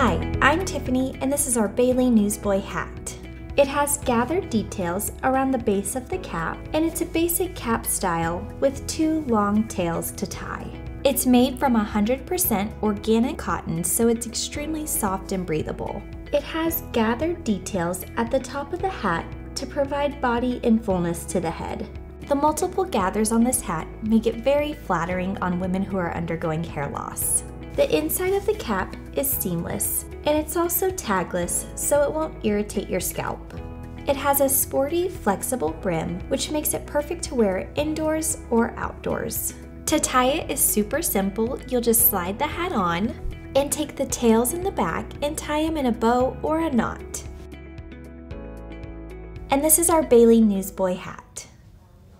Hi, I'm Tiffany, and this is our Bailey Newsboy hat. It has gathered details around the base of the cap, and it's a basic cap style with two long tails to tie. It's made from 100% organic cotton, so it's extremely soft and breathable. It has gathered details at the top of the hat to provide body and fullness to the head. The multiple gathers on this hat make it very flattering on women who are undergoing hair loss. The inside of the cap is seamless, and it's also tagless, so it won't irritate your scalp. It has a sporty, flexible brim, which makes it perfect to wear indoors or outdoors. To tie it is super simple. You'll just slide the hat on and take the tails in the back and tie them in a bow or a knot. And this is our Bailey Newsboy hat.